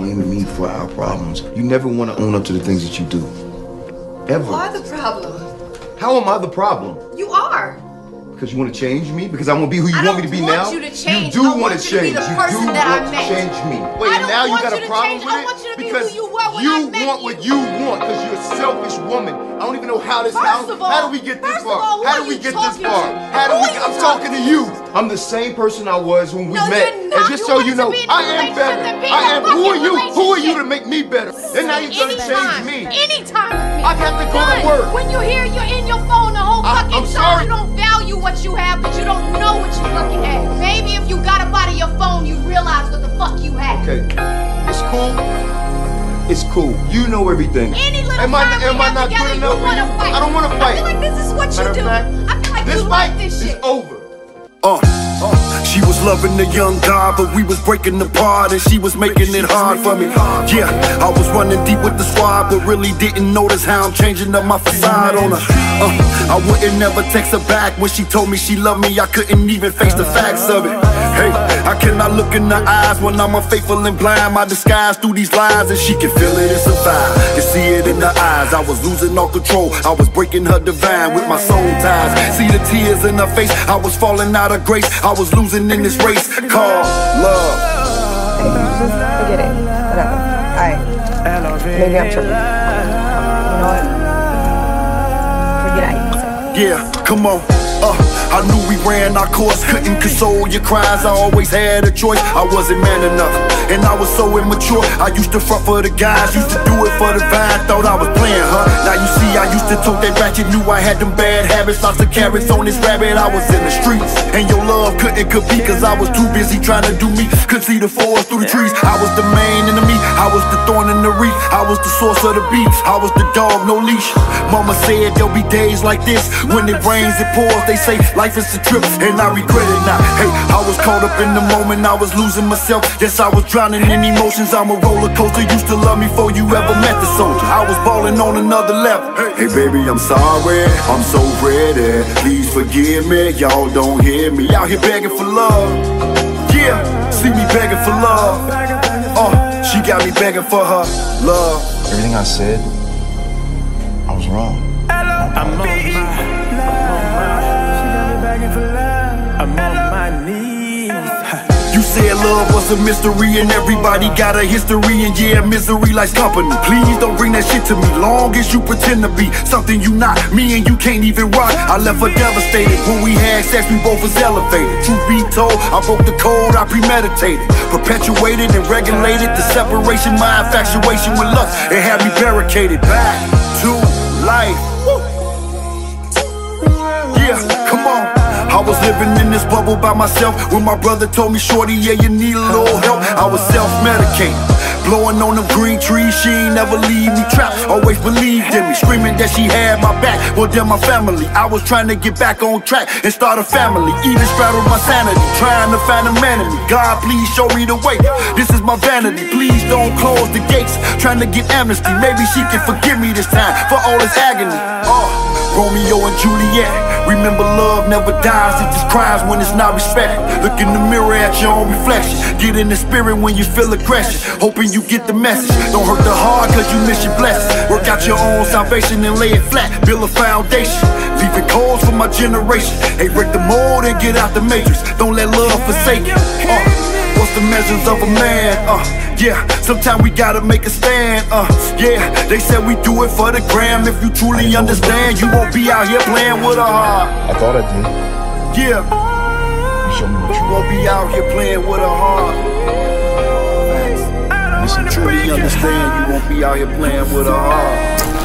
blaming me for our problems. You never want to own up to the things that you do. Ever. You are the problem. How am I the problem? You are. Because you want to change me? Because I want to be who you want me to be now? I don't want you to change. You do want to change. You do want to change me. Wait, now you got a problem with it? I want you to be who you were when I met you. Because you want what you want because you're a selfish woman. I don't even know how this sounds. How do we get this far? How do we get this far? I'm talking to you. I'm the same person I was when we met. And just so you know, I am better. I am. Who are you? Who are you to make me better? And now you're going to change me. Anytime. I have to go to work. When you're here, you're in your phone the whole fucking time. You don't value what you have, but you don't know what you fucking have. Maybe if you got up out of your phone, you realize what the fuck you have. Okay, it's cool. It's cool. You know everything. Any little am I not good enough? I don't want to fight. I feel like this is what you do. I feel like this fight is over. She was loving the young guy, but we was breaking apart, and she was making it hard for me. Yeah, I was running deep with the squad, but really didn't notice how I'm changing up my facade on her. I wouldn't never text her back when she told me she loved me. I couldn't even face the facts of it. Hey, I cannot look in her eyes when I'm unfaithful and blind. My disguise through these lies, and she can feel it and survive. You see it in her eyes. I was losing all control. I was breaking her divine with my soul ties. See the tears in her face. I was falling out of grace. I was losing in this race called love. Hey, just forget it. Whatever. Alright. Maybe I'm tripping. You know what? Forget it. Yeah, come on. I knew we ran our course, couldn't console your cries. I always had a choice, I wasn't man enough, and I was so immature. I used to front for the guys, used to do it for the vibe. Thought I was playing, huh? Now you see, I used to tote that ratchet, knew I had them bad habits. Lots of carrots on this rabbit, I was in the streets, and your love couldn't compete, cause I was too busy trying to do me. Couldn't see the forest through the trees. I was the main enemy, I was the thorn in the reef. I was the source of the beef, I was the dog, no leash. Mama said there'll be days like this, when it rains, it pours. They say life is a trip, and I regret it now. Hey, I was caught up in the moment, I was losing myself. Yes, I was drowning in emotions, I'm a roller coaster. Used to love me before you ever met the soldier. I was balling on another level. Hey, baby, I'm sorry, I'm so ready. Please forgive me, y'all don't hear me. Out here begging for love. Yeah, see me begging for love. She got me begging for her love. Everything I said, I was wrong. I'm on my knees. You said love was a mystery, and everybody got a history, and yeah, misery likes company. Please don't bring that shit to me. Long as you pretend to be something you not, me and you can't even rock. I left her devastated. When we had sex, we both was elevated. Truth be told, I broke the code, I premeditated, perpetuated and regulated the separation. My infatuation with lust, it had me barricaded back to life. Yeah, come on. I was living in this bubble by myself when my brother told me, shorty, yeah, you need a little help. I was self-medicating, blowing on them green trees. She ain't never leave me trapped, always believed in me, screaming that she had my back. Well, then my family, I was trying to get back on track and start a family. Even straddled my sanity, trying to find a man in me. God, please show me the way, this is my vanity. Please don't close the gates, trying to get amnesty. Maybe she can forgive me this time for all this agony. Romeo and Juliet, remember love never dies, it just cries when it's not respected. Look in the mirror at your own reflection, get in the spirit when you feel aggression, hoping you get the message. Don't hurt the heart cause you miss your blessings. Work out your own salvation and lay it flat, build a foundation, leaving codes for my generation. Hey, break the mold and get out the matrix, don't let love forsake you. What's the measures of a man? Yeah, sometimes we gotta make a stand. Yeah, they said we do it for the gram. If you truly understand, you won't be out here playing with a heart. I thought I did. Yeah, you showed me what you won't be out here playing with a heart. If you truly understand, you won't be out here playing with a heart.